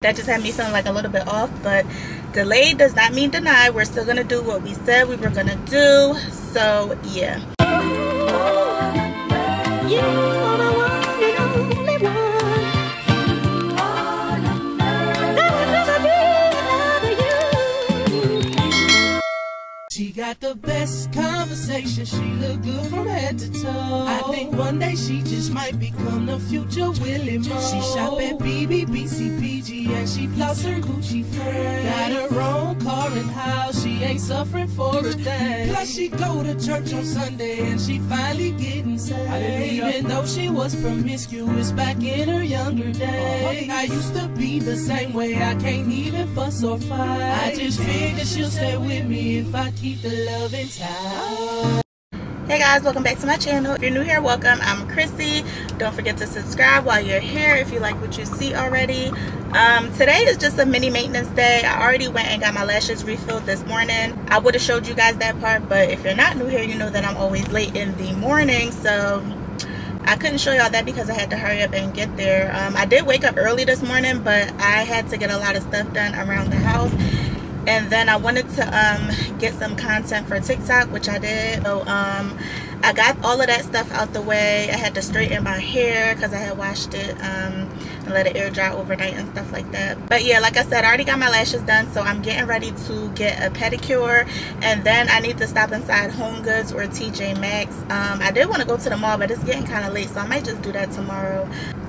That just had me feeling like a little bit off, but delayed does not mean denied. We're still gonna do what we said we were gonna do, so yeah. She got the best conversation, she look good from head to toe. I think one day she just might become the future Willie Mo. She shop at BBBCPG and she floss her Gucci friend. Got her own car and house, she ain't suffering for a thing. Plus she go to church on Sunday and she finally getting saved. Even though she was promiscuous back in her younger days. I used to be the same way, I can't even fuss or fight. I just figured she'll stay with me if I keep the love inside. Hey guys, welcome back to my channel. If you're new here, welcome. I'm Chrissy. Don't forget to subscribe while you're here if you like what you see already. Today is just a mini maintenance day. I already went and got my lashes refilled this morning. I would have showed you guys that part, but if you're not new here, you know that I'm always late in the morning, so I couldn't show y'all that because I had to hurry up and get there. I did wake up early this morning, but I had to get a lot of stuff done around the house. And then I wanted to get some content for TikTok, which I did. So I got all of that stuff out the way. I had to straighten my hair because I had washed it and let it air dry overnight and stuff like that. But yeah, like I said, I already got my lashes done, so I'm getting ready to get a pedicure. And then I need to stop inside HomeGoods or TJ Maxx. I did want to go to the mall, but it's getting kind of late, so I might just do that tomorrow.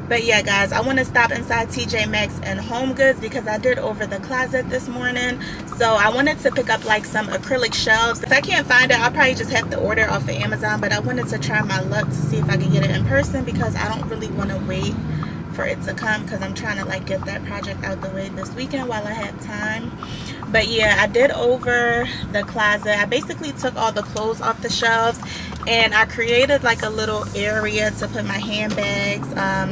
But yeah guys, I want to stop inside TJ Maxx and HomeGoods because I did over the closet this morning. So I wanted to pick up like some acrylic shelves. If I can't find it, I'll probably just have to order off of Amazon. But I wanted to try my luck to see if I could get it in person because I don't really want to wait for it to come because I'm trying to like get that project out the way this weekend while I have time. But yeah, I did over the closet. I basically took all the clothes off the shelves and I created like a little area to put my handbags,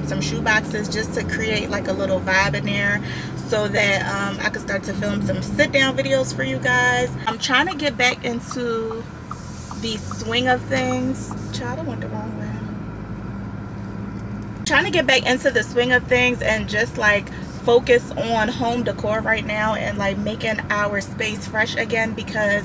some shoe boxes, just to create like a little vibe in there so that I could start to film some sit down videos for you guys. I'm trying to get back into the swing of things. Child, I went the wrong way. I'm trying to get back into the swing of things and just like focus on home decor right now and like making our space fresh again because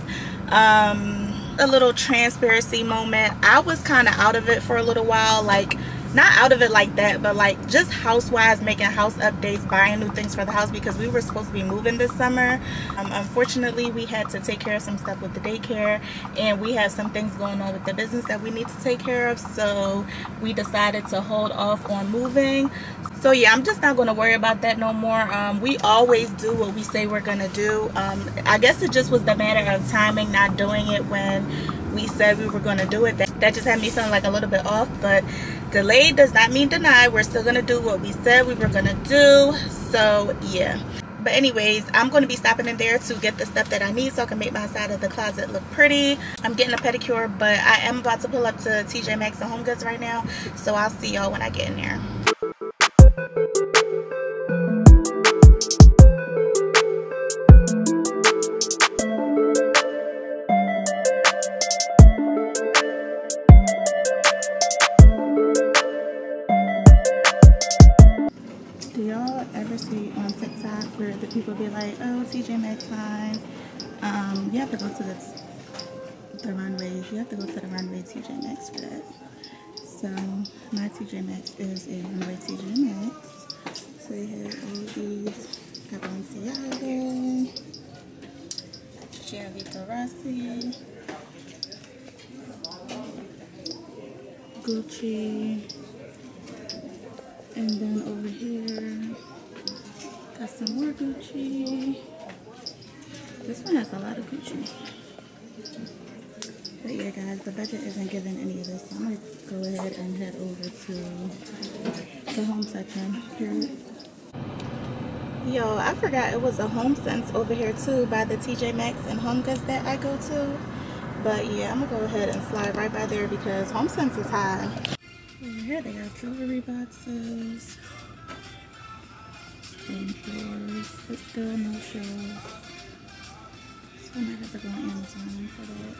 a little transparency moment. I was kind of out of it for a little while, like not out of it like that, but like just house-wise, making house updates, buying new things for the house because we were supposed to be moving this summer. Unfortunately, we had to take care of some stuff with the daycare and we have some things going on with the business that we need to take care of, so we decided to hold off on moving. So yeah, I'm just not going to worry about that no more. We always do what we say we're going to do. I guess it just was the matter of timing, not doing it when we said we were going to do it. That just had me feeling like a little bit off, but delayed does not mean denied. We're still going to do what we said we were going to do. So yeah. But anyways, I'm going to be stopping in there to get the stuff that I need so I can make my side of the closet look pretty. I'm getting a pedicure, but I am about to pull up to TJ Maxx and HomeGoods right now. So I'll see y'all when I get in there. Where the people be like, oh, TJ Maxx lines, you have to go to the runways. You have to go to the runway TJ Maxx for that. So my TJ Maxx is a runway TJ Maxx. So they have all these, got Balenciaga, Gianvito Rossi, Gucci, and then over here, got some more Gucci. This one has a lot of Gucci. But yeah guys, the budget isn't giving any of this, so I'm gonna go ahead and head over to the home section here. Yo, I forgot it was a Home Sense over here too by the TJ Maxx and HomeGoods that I go to. But yeah, I'm gonna go ahead and slide right by there because Home Sense is high. Over here they got jewelry boxes. And drawers, but still no shelves. So I might have to go on Amazon for that.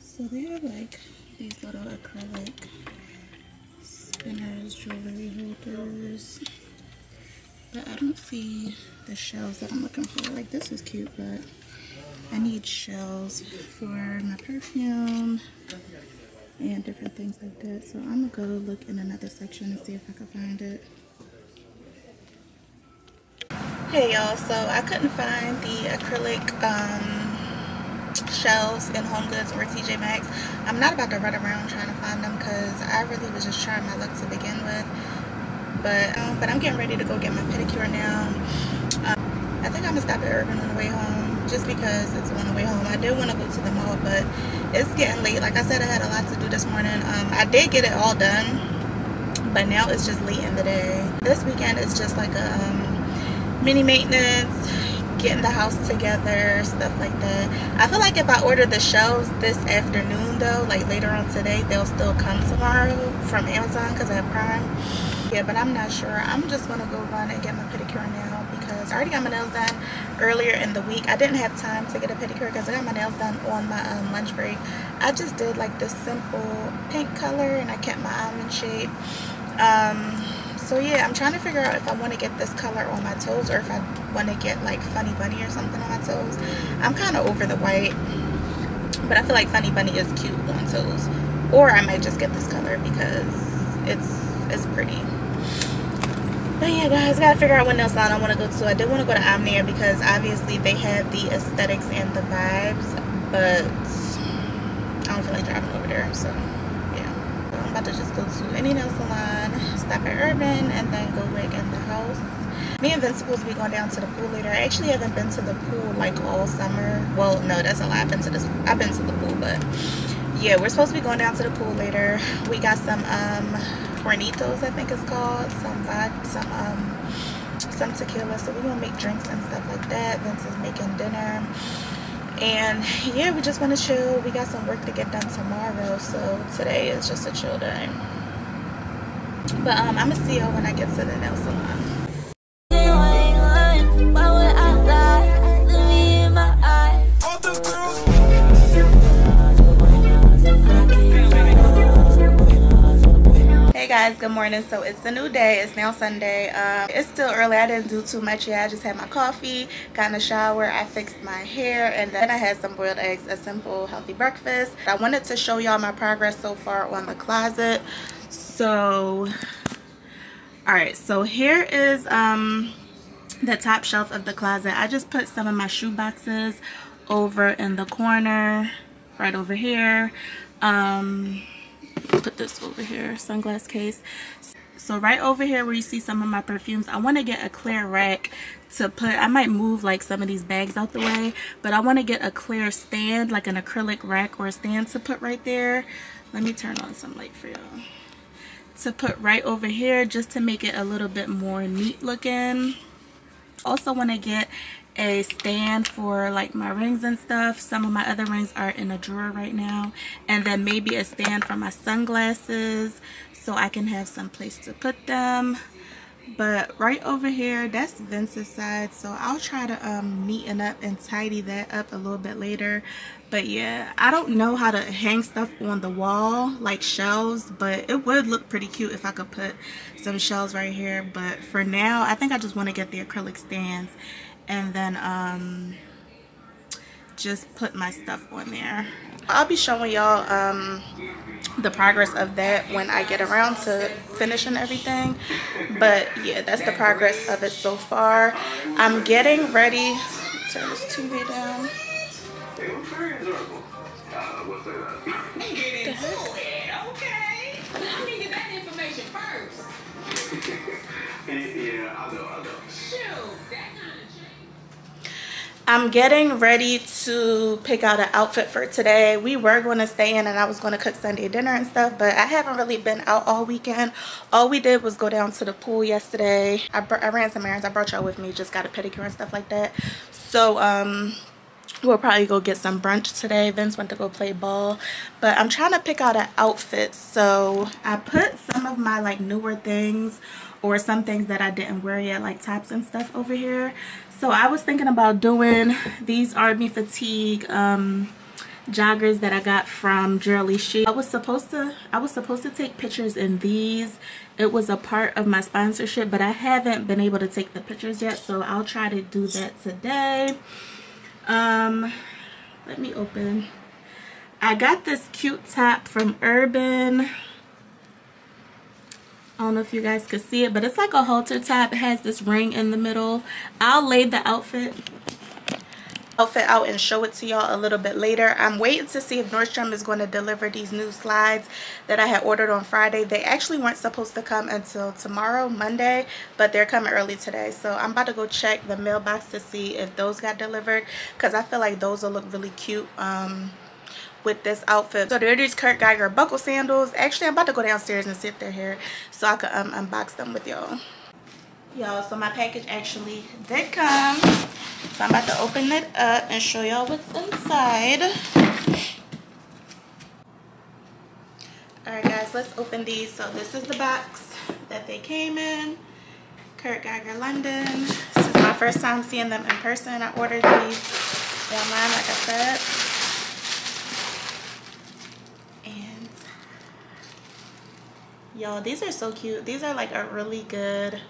So they have like these little acrylic spinners, colors, but I don't see the shells that I'm looking for. Like, this is cute, but I need shells for my perfume and different things like that. So I'm gonna go look in another section and see if I can find it. Hey y'all, so I couldn't find the acrylic shelves in HomeGoods or TJ Maxx. I'm not about to run around trying to find them because I really was just trying my luck to begin with. But I'm getting ready to go get my pedicure now. I think I'm gonna stop at Urban on the way home just because it's on the way home. I did want to go to the mall, but it's getting late. Like I said, I had a lot to do this morning. I did get it all done, but now it's just late in the day. This weekend is just like a mini maintenance, getting the house together, stuff like that. I feel like if I order the shelves this afternoon though, like later on today, they'll still come tomorrow from Amazon because I have Prime. Yeah, but I'm not sure. I'm just gonna go run and get my pedicure now because I already got my nails done earlier in the week. I didn't have time to get a pedicure because I got my nails done on my lunch break. I just did like this simple pink color and I kept my almond shape. So yeah, I'm trying to figure out if I want to get this color on my toes or if I want to get like Funny Bunny or something on my toes. I'm kind of over the white, but I feel like Funny Bunny is cute on toes. Or I might just get this color because it's pretty. But yeah guys, gotta figure out what nail salon I want to go to. I did want to go to Omnia because obviously they have the aesthetics and the vibes, but I don't feel like driving over there, so. About to just go to any nail salon, stop at Urban, and then go back in the house. Me and Vince supposed to be going down to the pool later. I actually haven't been to the pool like all summer. Well, no, that's a lie. I've been to the pool, but yeah, we're supposed to be going down to the pool later. We got some Hornitos, I think it's called, some vodka, some tequila. So we're gonna make drinks and stuff like that. Vince is making dinner. And yeah, we just want to chill. We got some work to get done tomorrow, so today is just a chill day. But I'm gonna see y'all when I get to the nail salon. Guys, good morning. So it's a new day. It's now Sunday. It's still early. I didn't do too much yet. I just had my coffee, got in the shower, I fixed my hair, and then I had some boiled eggs, a simple healthy breakfast. I wanted to show y'all my progress so far on the closet. So all right, so here is the top shelf of the closet. I just put some of my shoe boxes over in the corner right over here. Put this over here, sunglass case. So right over here where you see some of my perfumes, I want to get a clear rack to put, I might move like some of these bags out the way, but I want to get a clear stand, like an acrylic rack or a stand to put right there. Let me turn on some light for y'all. To put right over here just to make it a little bit more neat looking. Also want to get a stand for like my rings and stuff. Some of my other rings are in a drawer right now, and then maybe a stand for my sunglasses so I can have some place to put them. But right over here, that's Vince's side, so I'll try to neaten up and tidy that up a little bit later. But yeah, I don't know how to hang stuff on the wall like shelves, but it would look pretty cute if I could put some shelves right here. But for now, I think I just want to get the acrylic stands and then just put my stuff on there. I'll be showing y'all the progress of that when I get around to finishing everything. But yeah, that's the progress of it so far. I'm getting ready. Turn this TV down. Let me get that information first. Yeah, I know. Shoot, that kind of. I'm getting ready to pick out an outfit for today. We were going to stay in and I was going to cook Sunday dinner and stuff, but I haven't really been out all weekend. All we did was go down to the pool yesterday. I ran some errands. I brought y'all with me, just got a pedicure and stuff like that. So we'll probably go get some brunch today. Vince went to go play ball, but I'm trying to pick out an outfit. So I put some of my like newer things or some things that I didn't wear yet, like tops and stuff over here. So I was thinking about doing these Army Fatigue joggers that I got from Jewelry Chic. I was supposed to take pictures in these. It was a part of my sponsorship, but I haven't been able to take the pictures yet, so I'll try to do that today. Let me open. I got this cute top from Urban. I don't know if you guys could see it, but it's like a halter top. It has this ring in the middle. I'll lay the outfit out and show it to y'all a little bit later. I'm waiting to see if Nordstrom is going to deliver these new slides that I had ordered on Friday. They actually weren't supposed to come until tomorrow, Monday, but they're coming early today. So I'm about to go check the mailbox to see if those got delivered, because I feel like those will look really cute with this outfit. So there are these Kurt Geiger buckle sandals. Actually, I'm about to go downstairs and see if they're here so I can unbox them with y'all. Y'all, so my package actually did come. So I'm about to open it up and show y'all what's inside. Alright guys, let's open these. So this is the box that they came in. Kurt Geiger London. This is my first time seeing them in person. I ordered these online, like I said. And y'all, these are so cute. These are like a really good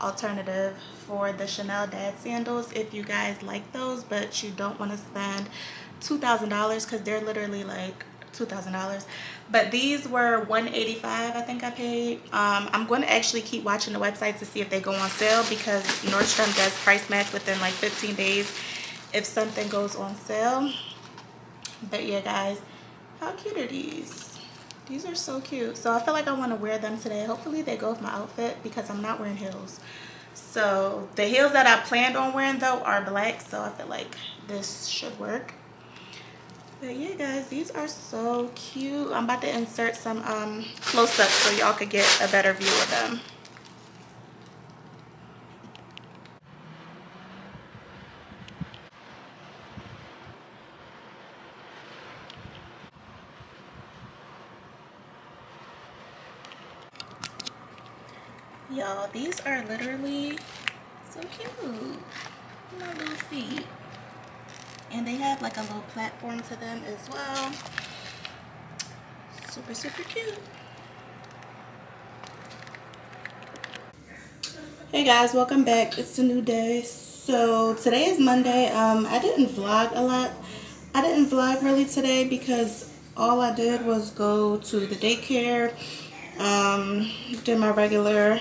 alternative for the Chanel dad sandals if you guys like those, but you don't want to spend $2,000, because they're literally like $2,000. But these were $185, I think I paid. I'm going to actually keep watching the website to see if they go on sale, because Nordstrom does price match within like 15 days if something goes on sale. But yeah guys, how cute are these? These are so cute. So I feel like I want to wear them today. Hopefully they go with my outfit, because I'm not wearing heels. So the heels that I planned on wearing though are black, so I feel like this should work. But yeah guys, these are so cute. I'm about to insert some close-ups so y'all could get a better view of them. Y'all, these are literally so cute. My little feet. And they have like a little platform to them as well. Super, super cute. Hey guys, welcome back. It's a new day. So today is Monday. I didn't vlog a lot. I didn't vlog really today because all I did was go to the daycare. Did my regular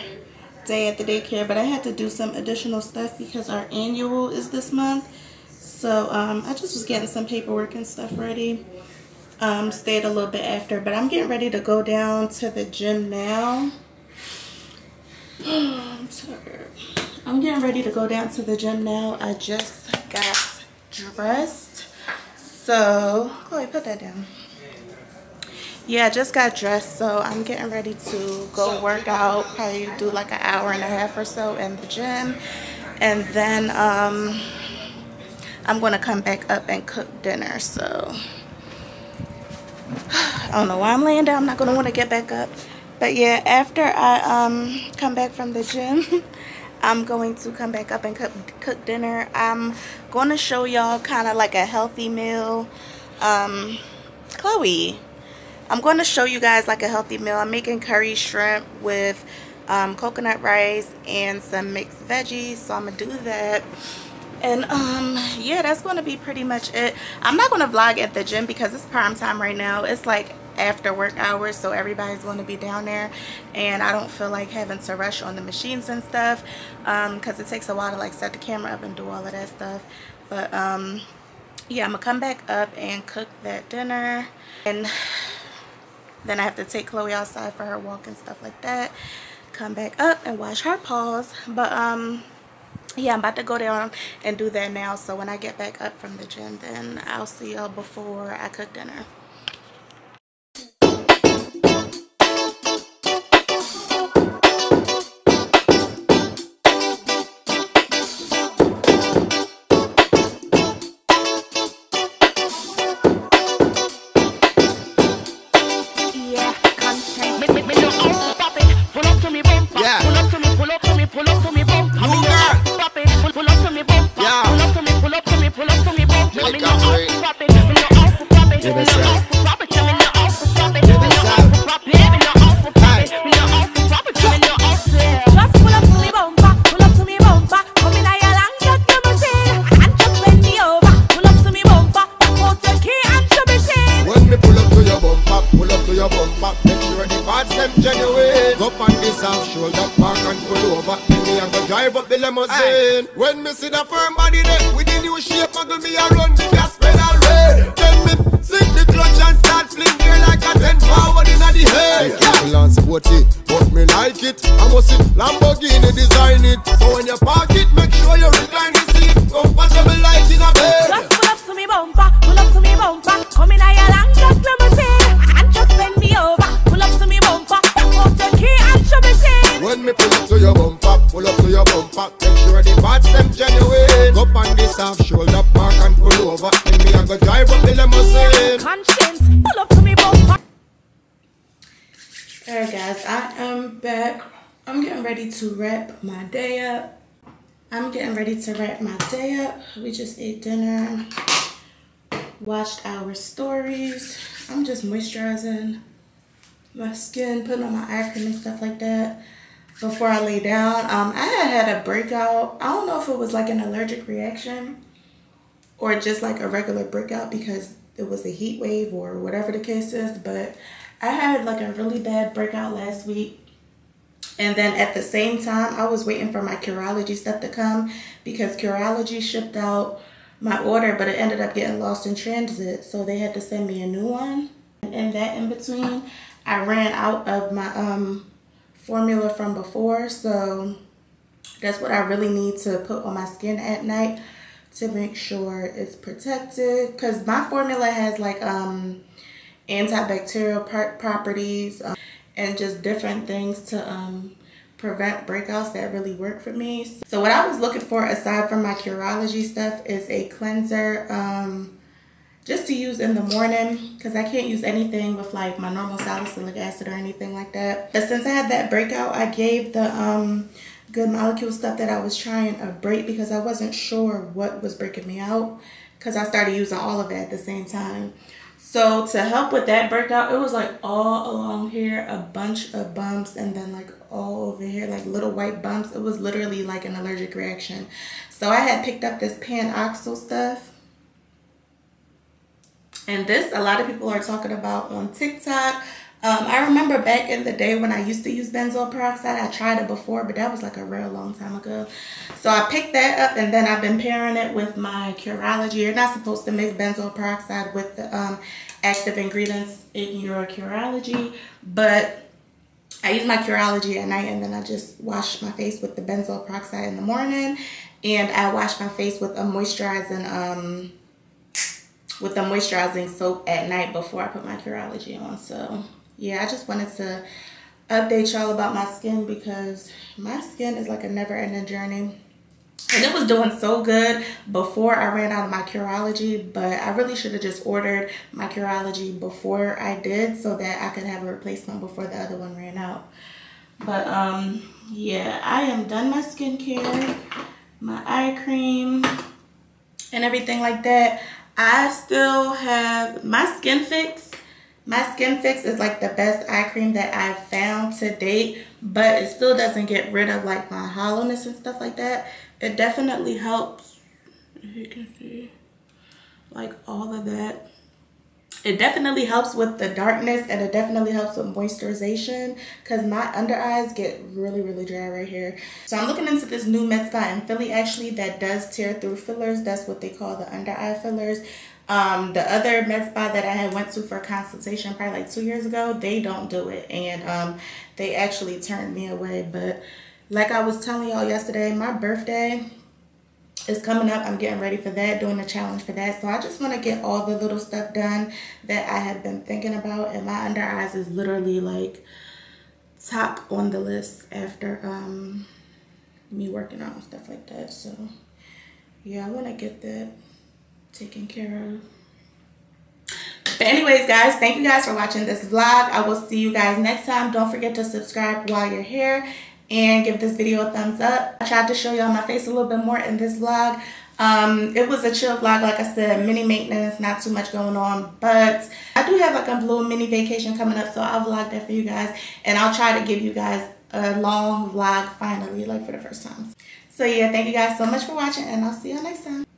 day at the daycare, but I had to do some additional stuff because our annual is this month. So I just was getting some paperwork and stuff ready. Stayed a little bit after, but I'm getting ready to go down to the gym now. I'm tired. I'm getting ready to go down to the gym now. I just got dressed. So Chloe, put that down. Yeah, I just got dressed, so I'm getting ready to go work out, probably do like an hour and a half or so in the gym, and then I'm gonna come back up and cook dinner. So I don't know why I'm laying down. I'm not gonna want to get back up, but yeah, after I come back from the gym I'm going to come back up and cook dinner. I'm gonna show y'all kind of like a healthy meal. I'm going to show you guys like a healthy meal. I'm making curry shrimp with coconut rice and some mixed veggies, so I'm going to do that. And yeah, that's going to be pretty much it. I'm not going to vlog at the gym because it's prime time right now. It's like after work hours, so everybody's going to be down there, and I don't feel like having to rush on the machines and stuff, because it takes a while to like set the camera up and do all of that stuff. But yeah, I'm going to come back up and cook that dinner, and then I have to take Chloe outside for her walk and stuff like that. Come back up and wash her paws. But yeah, I'm about to go down and do that now. So when I get back up from the gym, then I'll see y'all before I cook dinner. Pull up to me, bump. Yeah. Pull up to me, bump. Like away. Go on this half shoulder park and pull over. Me and go drive up the limousine. When me see the firm body there with the new shape, muggle me a run the gas pedal way. Then me sink the clutch and start fling gear like a 10 forward in the head. Ambulance 40, but me like it. I must see Lamborghini design it. So when you park it, make sure you recline the seat. Comfortable like in a bed. Just pull up to me bumper, pull up to me bumper. Come in a your long just limousine and just bend me over. Pull up to me bumper, tap off the key and show me thing. When me pull up to your bumper, pull up to your bumper. Make sure the parts them genuine. Go on this half shoulder park and pull over. In me and go drive up the limousine. Conscience, pull up to me bumper. Alright guys, I am back. I'm getting ready to wrap my day up. We just ate dinner, watched our stories. I'm just moisturizing my skin, putting on my eye cream and stuff like that before I lay down. I had a breakout. I don't know if it was like an allergic reaction or just like a regular breakout because it was a heat wave or whatever the case is, but I had like a really bad breakout last week. And then at the same time, I was waiting for my Curology stuff to come because Curology shipped out my order, but it ended up getting lost in transit. So they had to send me a new one. And in that in between, I ran out of my formula from before. So that's what I really need to put on my skin at night to make sure it's protected. Because my formula has like antibacterial properties. And just different things to prevent breakouts that really work for me. So what I was looking for aside from my Curology stuff is a cleanser just to use in the morning because I can't use anything with like my normal salicylic acid or anything like that. But since I had that breakout, I gave the Good Molecule stuff that I was trying a break because I wasn't sure what was breaking me out because I started using all of that at the same time. So to help with that breakout, it was like all along here, a bunch of bumps, and then like all over here, like little white bumps. It was literally like an allergic reaction. So I had picked up this Panoxyl stuff. And this, a lot of people are talking about on TikTok. I remember back in the day when I used to use benzoyl peroxide, I tried it before, but that was like a real long time ago. So I picked that up and then I've been pairing it with my Curology. You're not supposed to mix benzoyl peroxide with the active ingredients in your Curology, but I use my Curology at night and then I just wash my face with the benzoyl peroxide in the morning, and I wash my face with a moisturizing soap at night before I put my Curology on. So yeah, I just wanted to update y'all about my skin because my skin is like a never-ending journey. And it was doing so good before I ran out of my Curology, but I really should have just ordered my Curology before I did so that I could have a replacement before the other one ran out. But yeah, I am done my skincare, my eye cream, and everything like that. I still have my Skin Fix. My Skin Fix is like the best eye cream that I've found to date, but it still doesn't get rid of like my hollowness and stuff like that. It definitely helps, if you can see, like all of that. It definitely helps with the darkness and it definitely helps with moisturization because my under eyes get really, really dry right here. So I'm looking into this new med spa in Philly actually that does tear through fillers. That's what they call the under eye fillers. The other med spa that I had went to for consultation probably like 2 years ago, they don't do it. And they actually turned me away. But like I was telling y'all yesterday, my birthday is coming up. I'm getting ready for that, doing a challenge for that. So I just want to get all the little stuff done that I have been thinking about. And my under eyes is literally like top on the list after me working out and stuff like that. So yeah, I want to get that taken care of. But anyways guys, thank you guys for watching this vlog. I will see you guys next time. Don't forget to subscribe while you're here and give this video a thumbs up. I tried to show y'all my face a little bit more in this vlog. It was a chill vlog, like I said, mini maintenance, not too much going on, but I do have like a little mini vacation coming up, so I'll vlog that for you guys, and I'll try to give you guys a long vlog finally, like for the first time. So yeah, thank you guys so much for watching, and I'll see y'all next time.